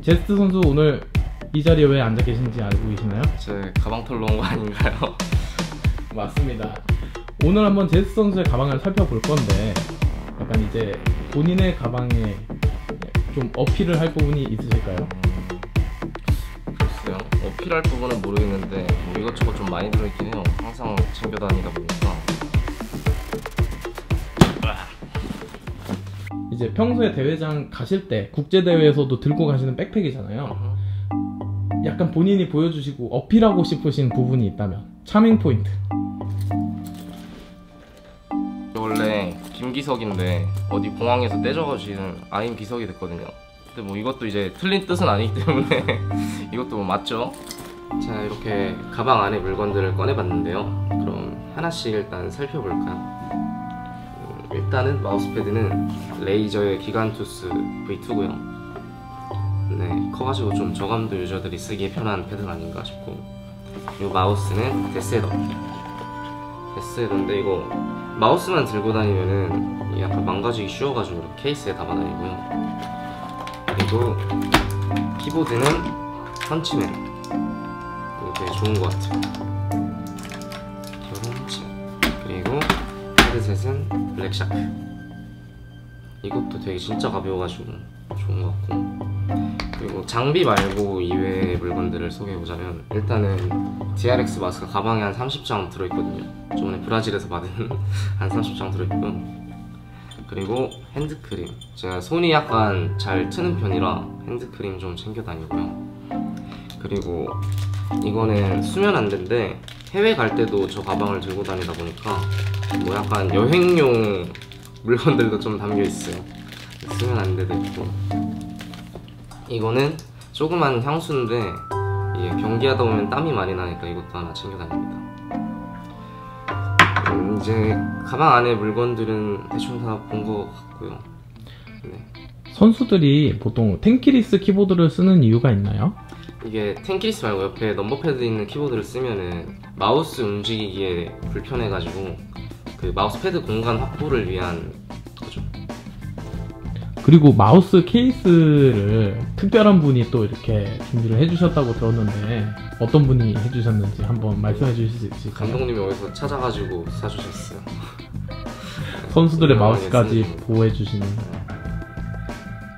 제스트 선수 오늘 이 자리에 왜 앉아 계신지 알고 계시나요? 제 가방 털러 온 거 아닌가요? 맞습니다. 오늘 한번 제스트 선수의 가방을 살펴볼 건데 약간 이제 본인의 가방에 좀 어필을 할 부분이 있으실까요? 글쎄요, 어필할 부분은 모르겠는데 뭐 이것저것 좀 많이 들어있긴 해요. 항상 챙겨다니다 보니까 이제 평소에 대회장 가실 때 국제대회에서도 들고 가시는 백팩이잖아요. 약간 본인이 보여주시고 어필하고 싶으신 부분이 있다면 차밍 포인트. 원래 김기석인데 어디 공항에서 떼져가지는 아임 기석이 됐거든요. 근데 뭐 이것도 이제 틀린 뜻은 아니기 때문에 이것도 뭐 맞죠? 자, 이렇게 가방 안에 물건들을 꺼내봤는데요. 그럼 하나씩 일단 살펴볼까요? 일단은 마우스패드는 레이저의 기간투스 V2고요. 네, 커가지고 좀 저감도 유저들이 쓰기에 편한 패드가 아닌가 싶고, 이 마우스는 데스에더인데 이거 마우스만 들고 다니면은 약간 망가지기 쉬워가지고 케이스에 담아다니고요. 그리고 키보드는 펀치맨, 이거 되게 좋은 것 같아요. 그리고 헤드셋은 블랙샤크, 이것도 되게 진짜 가벼워가지고 좋은 것 같고, 그리고 장비 말고 이외의 물건들을 소개해보자면 일단은 DRX 마스크 가방에 한 30장 들어있거든요. 저번에 브라질에서 받은 한 30장 들어있고, 그리고 핸드크림, 제가 손이 약간 잘 트는 편이라 핸드크림 좀 챙겨다니고요. 그리고 이거는 수면 안대인데 해외 갈 때도 저 가방을 들고 다니다 보니까 뭐 약간 여행용 물건들도 좀 담겨있어요. 수면 안대도 있고, 이거는 조그만 향수인데 이게 경기하다 보면 땀이 많이 나니까 이것도 하나 챙겨다닙니다. 이제 가방 안에 물건들은 대충 다 본 것 같고요. 네. 선수들이 보통 텐키리스 키보드를 쓰는 이유가 있나요? 이게 텐키리스 말고 옆에 넘버패드 있는 키보드를 쓰면은 마우스 움직이기에 불편해가지고 그 마우스패드 공간 확보를 위한 거죠. 그리고 마우스 케이스를 특별한 분이 또 이렇게 준비를 해주셨다고 들었는데 어떤 분이 해주셨는지 한번 말씀해 주실 수 있을까요? 감독님이 어디서 찾아가지고 사주셨어요. 선수들의 마우스까지 보호해 주시는.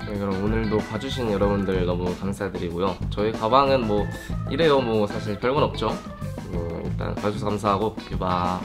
네, 그럼 오늘도 봐주신 여러분들 너무 감사드리고요. 저희 가방은 뭐 이래요, 뭐 사실 별건 없죠. 일단 봐주셔서 감사하고 뷰바.